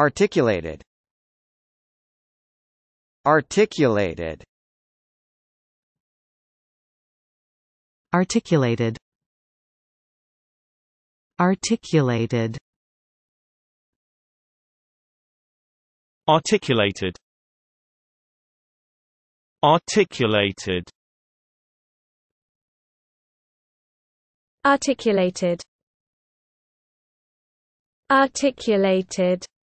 Articulated. Articulated. Articulated. Articulated. Articulated. Articulated. Articulated. Articulated.